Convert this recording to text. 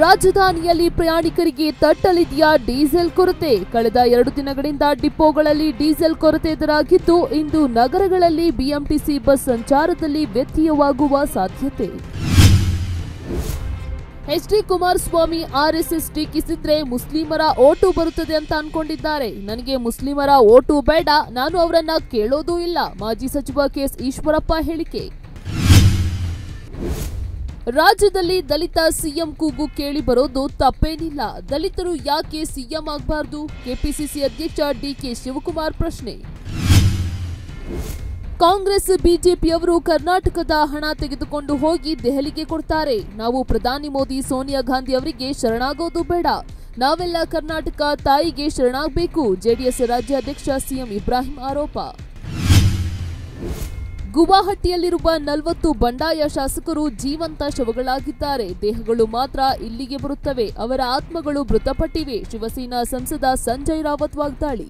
ರಾಜಧಾನಿಯಲ್ಲಿ ಪ್ರಯಾಣಿಕರಿಗೆ ತಟ್ಟಲಿದೆಯ ಡೀಸೆಲ್ ಕೊರತೆ. ಕಳೆದ 2 ದಿನಗಳಿಂದ ಡಿಪೋಗಳಲ್ಲಿ ಡೀಸೆಲ್ ಕೊರತೆ ಎದುರಾಗಿದ್ದು ಇಂದು ನಗರಗಳಲ್ಲಿ ಬಿಎಂಟಿಸಿ ಬಸ್ ಸಂಚಾರದಲ್ಲಿ ವ್ಯತ್ಯಯವಾಗುವ ಸಾಧ್ಯತೆ. ಎಚ್ಡಿ ಕುಮಾರಸ್ವಾಮಿ ಆರ್ಎಸ್ಎಸ್ ಟೀಕಿಸಿದ್ರೆ ಮುಸ್ಲಿಮರ ಓಟು ಬರುತ್ತದೆ ಅಂತ ಅನ್ಕೊಂಡಿದ್ದಾರೆ. ನನಗೆ ಮುಸ್ಲಿಮರ ಓಟು ಬೇಡ, ನಾನು ಅವರನ್ನ ಕೇಳೋದೂ ಇಲ್ಲ, ಮಾಜಿ ಸಚಿವ ಕೆ.ಎಸ್. ಈಶ್ವರಪ್ಪ ಹೇಳಿಕೆ. ರಾಜ್ಯದಲ್ಲಿ ದಲಿತ ಸಿಎಂ ಕೂಗು ಕೇಳಿ ಬರೋದು ತಪ್ಪೇನಿಲ್ಲ, ದಲಿತರು ಯಾಕೆ ಸಿಎಂ ಆಗಬಾರದು? ಕೆಪಿಸಿಸಿ ಅಧ್ಯಕ್ಷ ಡಿಕೆ ಶಿವಕುಮಾರ್ ಪ್ರಶ್ನೆ. ಕಾಂಗ್ರೆಸ್ ಬಿಜೆಪಿಯವರು ಕರ್ನಾಟಕದ ಹಣ ತೆಗೆದುಕೊಂಡು ಹೋಗಿ ದೆಹಲಿಗೆ ಕೊಡ್ತಾರೆ. ನಾವು ಪ್ರಧಾನಿ ಮೋದಿ ಸೋನಿಯಾ ಗಾಂಧಿ ಅವರಿಗೆ ಶರಣಾಗೋದು ಬೇಡ, ನಾವೆಲ್ಲ ಕರ್ನಾಟಕ ತಾಯಿಗೆ ಶರಣಾಗಬೇಕು. ಜೆಡಿಎಸ್ ರಾಜ್ಯಾಧ್ಯಕ್ಷ ಸಿಎಂ ಇಬ್ರಾಹಿಂ ಆರೋಪ. ಗುವಾಹಟಿಯಲ್ಲಿರುವ 40 ಬಂಡಾಯ ಶಾಸಕರು ಜೀವಂತ ಶವಗಳಾಗಿದ್ದಾರೆ. ದೇಹಗಳು ಮಾತ್ರ ಇಲ್ಲಿಗೆ ಬರುತ್ತವೆ, ಅವರ ಆತ್ಮಗಳು ಮೃತಪಟ್ಟಿವೆ. ಶಿವಸೇನಾ ಸಂಸದ ಸಂಜಯ್ ರಾವತ್ ವಾಗ್ದಾಳಿ.